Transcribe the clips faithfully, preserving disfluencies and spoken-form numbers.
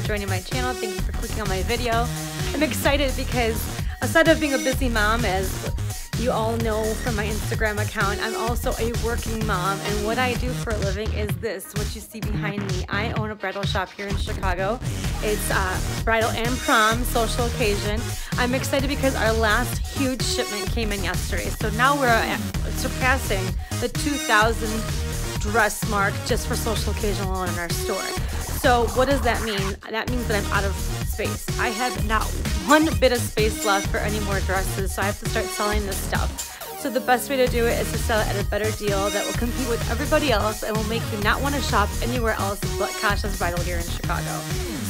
for joining my channel. Thank you for clicking on my video. I'm excited because aside of being a busy mom, as you all know from my Instagram account, I'm also a working mom, and what I do for a living is this, what you see behind me. I own a bridal shop here in Chicago. It's uh, bridal and prom, social occasion. I'm excited because our last huge shipment came in yesterday. So now we're at surpassing the two thousand dress mark just for social occasion alone in our store. So what does that mean? That means that I'm out of space. I have not one bit of space left for any more dresses, so I have to start selling this stuff. So the best way to do it is to sell it at a better deal that will compete with everybody else and will make you not want to shop anywhere else but Kasia's Bridal here in Chicago.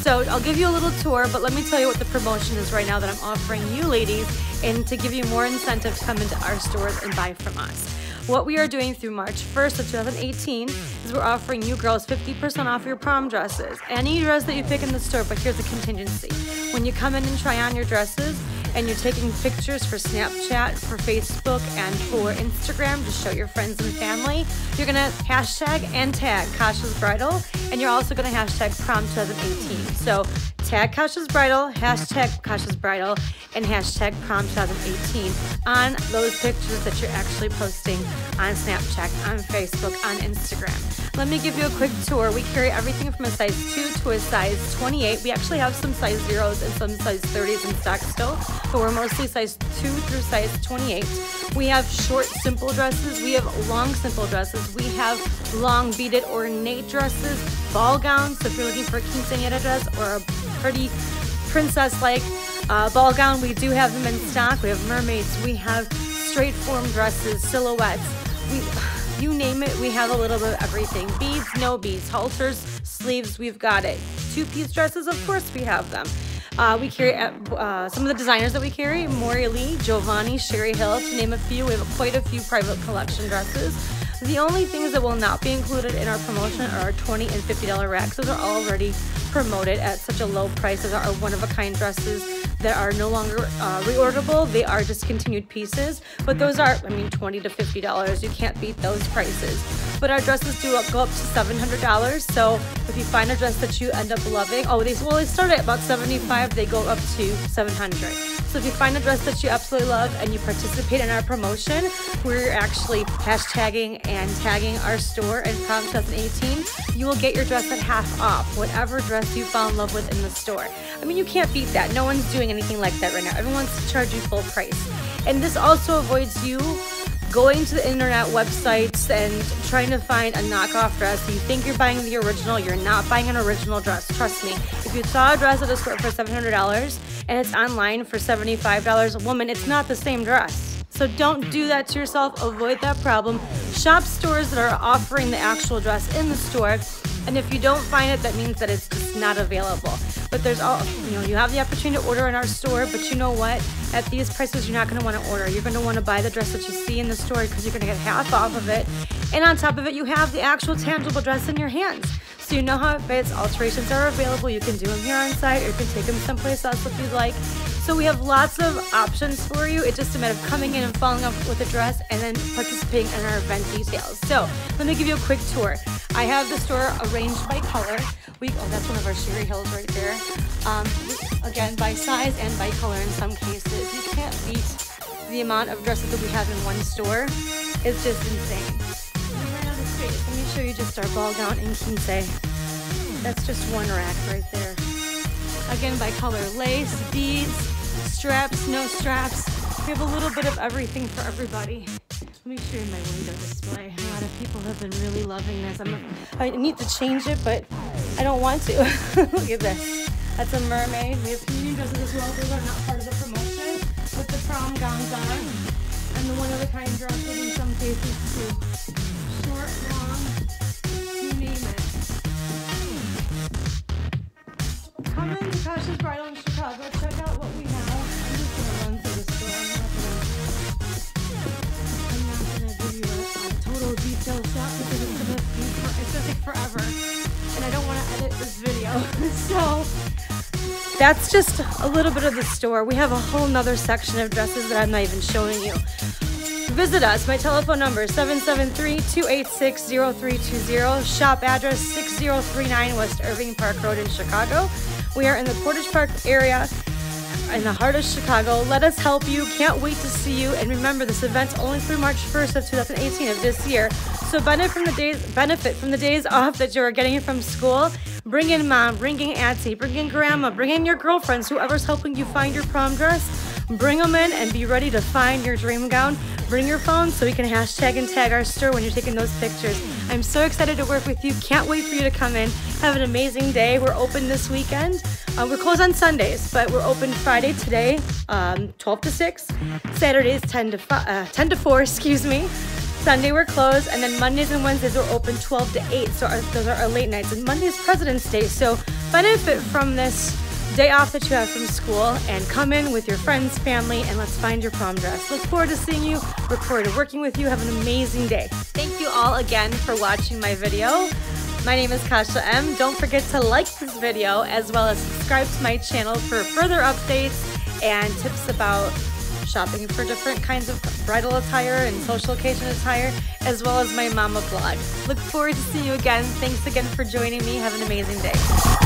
So I'll give you a little tour, but let me tell you what the promotion is right now that I'm offering you ladies, and to give you more incentive to come into our stores and buy from us. What we are doing through March first of two thousand eighteen is we're offering you girls fifty percent off your prom dresses. Any dress that you pick in the store, but here's a contingency. When you come in and try on your dresses, and you're taking pictures for Snapchat, for Facebook, and for Instagram to show your friends and family, you're gonna hashtag and tag Kasia's Bridal, and you're also gonna hashtag prom twenty eighteen. So tag Kasia's Bridal, hashtag Kasia's Bridal, and hashtag prom twenty eighteen on those pictures that you're actually posting on Snapchat, on Facebook, on Instagram. Let me give you a quick tour. We carry everything from a size two to a size twenty-eight. We actually have some size zeros and some size thirties in stock still, but we're mostly size two through size twenty-eight. We have short, simple dresses. We have long, simple dresses. We have long, beaded, ornate dresses, ball gowns. So if you're looking for a quinceanera dress or a pretty princess-like uh, ball gown, we do have them in stock. We have mermaids, we have straight form dresses, silhouettes, we, you name it, we have a little bit of everything. Beads, no beads, halters, sleeves, we've got it. Two-piece dresses, of course we have them. Uh, we carry uh, some of the designers that we carry, Mori Lee, Giovanni, Sherry Hill, to name a few. We have quite a few private collection dresses. The only things that will not be included in our promotion are our twenty and fifty dollar racks. Those are already promoted at such a low price. Those are one-of-a-kind dresses that are no longer uh, reorderable. They are discontinued pieces, but those are, I mean, twenty to fifty dollars. You can't beat those prices. But our dresses do go up to seven hundred dollars, so if you find a dress that you end up loving, oh, they, well, they start at about seventy-five dollars, they go up to seven hundred dollars. So if you find a dress that you absolutely love and you participate in our promotion, we're actually hashtagging and tagging our store in prom twenty eighteen, you will get your dress at half off, whatever dress you fell in love with in the store. I mean, you can't beat that. No one's doing anything like that right now. Everyone's charging full price. And this also avoids you going to the internet websites and trying to find a knockoff dress. You think you're buying the original, you're not buying an original dress. Trust me, if you saw a dress at a store for seven hundred dollars and it's online for seventy-five dollars a woman, it's not the same dress. So don't do that to yourself, avoid that problem. Shop stores that are offering the actual dress in the store, and if you don't find it, that means that it's just not available. But there's all, you know, you have the opportunity to order in our store, but you know what? At these prices, you're not gonna wanna order. You're gonna wanna buy the dress that you see in the store because you're gonna get half off of it. And on top of it, you have the actual tangible dress in your hands. So you know how it fits, alterations are available. You can do them here on site, or you can take them someplace else if you'd like. So we have lots of options for you. It's just a matter of coming in and following up with a dress and then participating in our event details. So let me give you a quick tour. I have the store arranged by color. We, oh, that's one of our Sherry Hills right there. Um, again, by size and by color in some cases. You can't beat the amount of dresses that we have in one store. It's just insane. Let me show you just our ball gown and quince. That's just one rack right there. Again, by color, lace, beads, straps, no straps. We have a little bit of everything for everybody. Let me show you my window display. A lot of people have been really loving this. I'm a, I need to change it, but I don't want to. Look at this. That's a mermaid. We have community dresses as well. Those are not part of the promotion, but the prom gowns on, and the one-of-a-kind dresses in some cases too. Short, long, you name it. Come in to Kasia's Bridal in Chicago, check out what we have. I'm just gonna run through the store. I'm not gonna, I'm not gonna give you a, a total detail shot because it's gonna be for, it's gonna take forever, and I don't want to edit this video. So that's just a little bit of the store. We have a whole nother section of dresses that I'm not even showing you. Visit us. My telephone number is seven seven three, two eight six, zero three two zero. Shop address six zero three nine West Irving Park Road in Chicago. We are in the Portage Park area in the heart of Chicago. Let us help you. Can't wait to see you. And remember, this event's only through March first of two thousand eighteen of this year. So benefit from the days, benefit from the days off that you're getting from school. Bring in mom, bring in auntie, bring in grandma, bring in your girlfriends, whoever's helping you find your prom dress. Bring them in and be ready to find your dream gown. Bring your phone so we can hashtag and tag our store when you're taking those pictures. I'm so excited to work with you. Can't wait for you to come in. Have an amazing day. We're open this weekend. Uh, we're closed on Sundays, but we're open Friday today, um, twelve to six. Saturdays, ten to four, excuse me. Sunday, we're closed. And then Mondays and Wednesdays, we're open twelve to eight. So our, those are our late nights. And Monday is President's Day. So benefit from this day off that you have from school and come in with your friends, family, and let's find your prom dress. Look forward to seeing you. Look forward to working with you. Have an amazing day. Thank you all again for watching my video. My name is Kasia M. Don't forget to like this video as well as subscribe to my channel for further updates and tips about shopping for different kinds of bridal attire and social occasion attire, as well as my mama blog. Look forward to seeing you again. Thanks again for joining me. Have an amazing day.